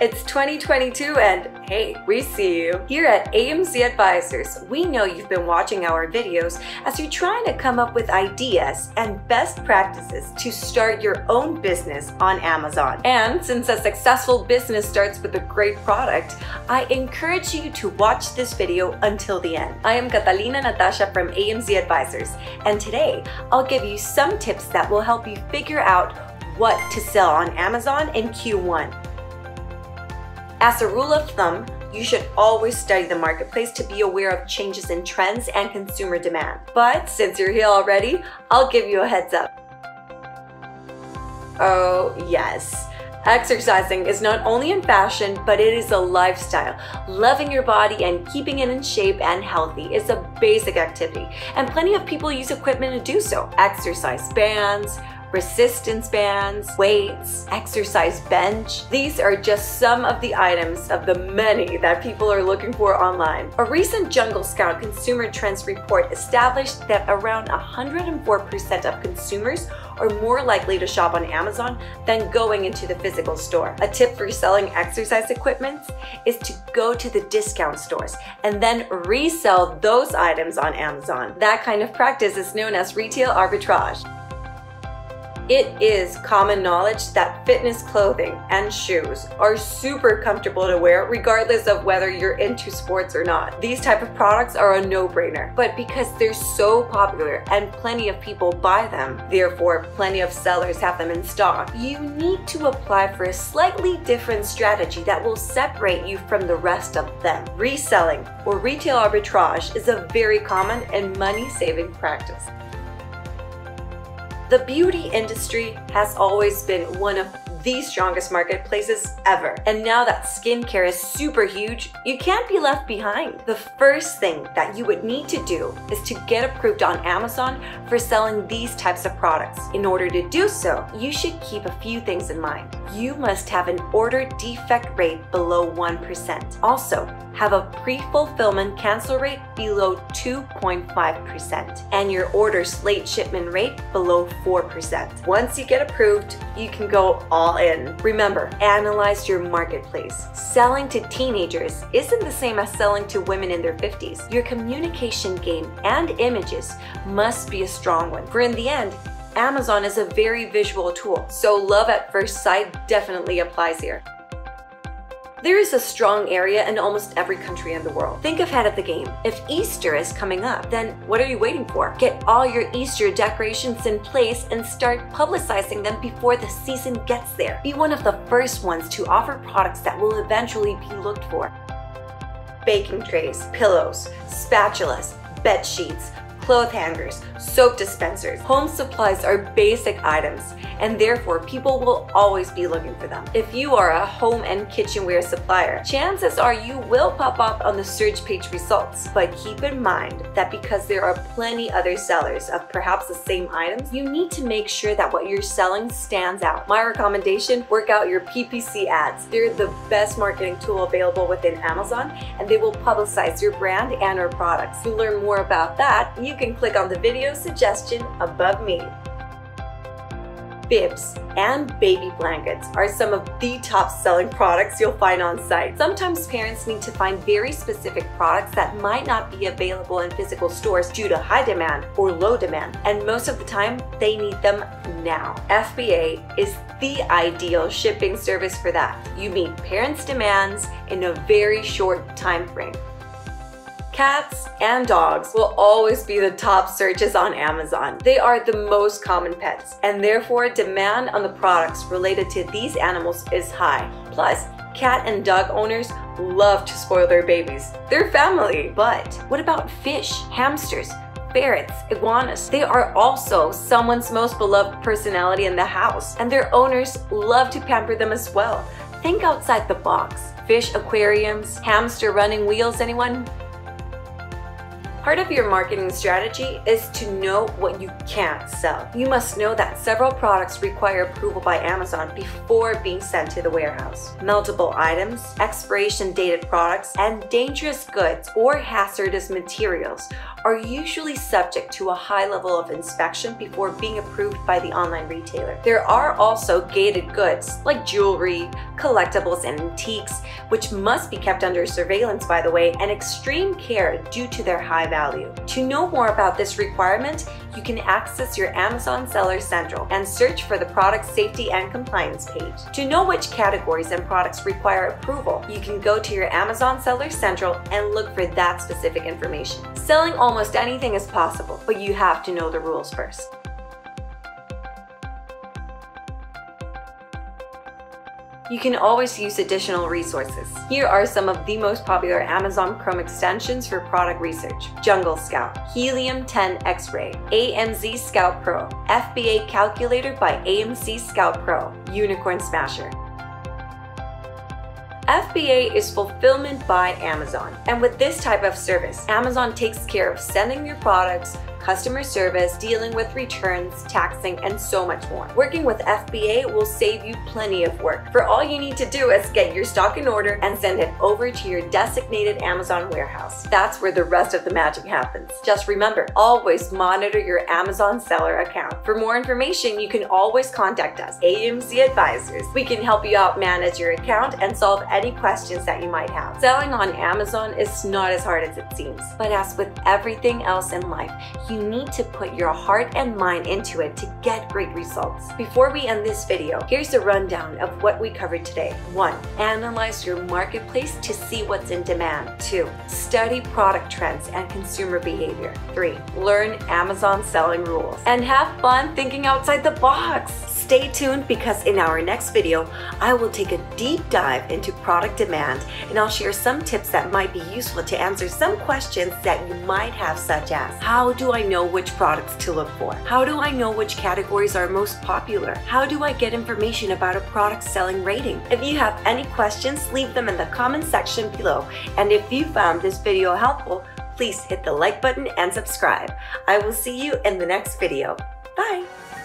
It's 2022 and hey, we see you. Here at AMZ Advisors, we know you've been watching our videos as you're trying to come up with ideas and best practices to start your own business on Amazon. And since a successful business starts with a great product, I encourage you to watch this video until the end. I am Catalina Natasha from AMZ Advisors, and today I'll give you some tips that will help you figure out what to sell on Amazon in Q1. As a rule of thumb, you should always study the marketplace to be aware of changes in trends and consumer demand. But since you're here already, I'll give you a heads up. Oh yes, exercising is not only in fashion, but it is a lifestyle. Loving your body and keeping it in shape and healthy is a basic activity, and plenty of people use equipment to do so. Exercise bands, resistance bands, weights, exercise bench. These are just some of the items of the many that people are looking for online. A recent Jungle Scout consumer trends report established that around 104% of consumers are more likely to shop on Amazon than going into the physical store. A tip for selling exercise equipment is to go to the discount stores and then resell those items on Amazon. That kind of practice is known as retail arbitrage. It is common knowledge that fitness clothing and shoes are super comfortable to wear regardless of whether you're into sports or not. These type of products are a no-brainer, but because they're so popular and plenty of people buy them, therefore plenty of sellers have them in stock, you need to apply for a slightly different strategy that will separate you from the rest of them. Reselling or retail arbitrage is a very common and money-saving practice. The beauty industry has always been one of the strongest marketplaces ever. And now that skincare is super huge, you can't be left behind. The first thing that you would need to do is to get approved on Amazon for selling these types of products. In order to do so, you should keep a few things in mind. You must have an order defect rate below 1%. Also, have a pre-fulfillment cancel rate below 2.5% and your order's late shipment rate below 4%. Once you get approved, you can go all in. Remember, analyze your marketplace. Selling to teenagers isn't the same as selling to women in their 50s. Your communication game and images must be a strong one. For in the end, Amazon is a very visual tool, so love at first sight definitely applies here. There is a strong area in almost every country in the world. Think ahead of the game. If Easter is coming up, then what are you waiting for? Get all your Easter decorations in place and start publicizing them before the season gets there. Be one of the first ones to offer products that will eventually be looked for. Baking trays, pillows, spatulas, bed sheets, clothes hangers, soap dispensers. Home supplies are basic items, and therefore people will always be looking for them. If you are a home and kitchenware supplier, chances are you will pop up on the search page results. But keep in mind that because there are plenty other sellers of perhaps the same items, you need to make sure that what you're selling stands out. My recommendation, work out your PPC ads. They're the best marketing tool available within Amazon, and they will publicize your brand and your products. To learn more about that, you can click on the video suggestion above me. Bibs and baby blankets are some of the top-selling products you'll find on site. Sometimes parents need to find very specific products that might not be available in physical stores due to high demand or low demand, and most of the time they need them now. FBA is the ideal shipping service for that. You meet parents' demands in a very short time frame. Cats and dogs will always be the top searches on Amazon. They are the most common pets, and therefore demand on the products related to these animals is high. Plus, cat and dog owners love to spoil their babies, their family. But what about fish, hamsters, ferrets, iguanas? They are also someone's most beloved personality in the house, and their owners love to pamper them as well. Think outside the box. Fish aquariums, hamster running wheels, anyone? Part of your marketing strategy is to know what you can't sell. You must know that several products require approval by Amazon before being sent to the warehouse. Meltable items, expiration dated products, and dangerous goods or hazardous materials are usually subject to a high level of inspection before being approved by the online retailer. There are also gated goods like jewelry, collectibles, and antiques, which must be kept under surveillance, by the way, and extreme care due to their high value. To know more about this requirement, you can access your Amazon Seller Central and search for the Product Safety and Compliance page. To know which categories and products require approval, you can go to your Amazon Seller Central and look for that specific information. Selling almost anything is possible, but you have to know the rules first. You can always use additional resources. Here are some of the most popular Amazon Chrome extensions for product research: Jungle Scout, Helium 10 X-Ray, AMZ Scout Pro, FBA Calculator by AMZ Scout Pro, Unicorn Smasher. FBA is fulfillment by Amazon, and with this type of service, Amazon takes care of sending your products, customer service, dealing with returns, taxing, and so much more. Working with FBA will save you plenty of work, for all you need to do is get your stock in order and send it over to your designated Amazon warehouse. That's where the rest of the magic happens. Just remember, always monitor your Amazon seller account. For more information, you can always contact us, AMZ Advisors. We can help you out manage your account and solve any questions that you might have. Selling on Amazon is not as hard as it seems, but as with everything else in life, you need to put your heart and mind into it to get great results. Before we end this video, here's a rundown of what we covered today. 1. Analyze your marketplace to see what's in demand. 2. Study product trends and consumer behavior. 3. Learn Amazon selling rules and have fun thinking outside the box. Stay tuned, because in our next video, I will take a deep dive into product demand, and I'll share some tips that might be useful to answer some questions that you might have, such as: how do I know which products to look for? How do I know which categories are most popular? How do I get information about a product selling rating? If you have any questions, leave them in the comment section below. And if you found this video helpful, please hit the like button and subscribe. I will see you in the next video. Bye!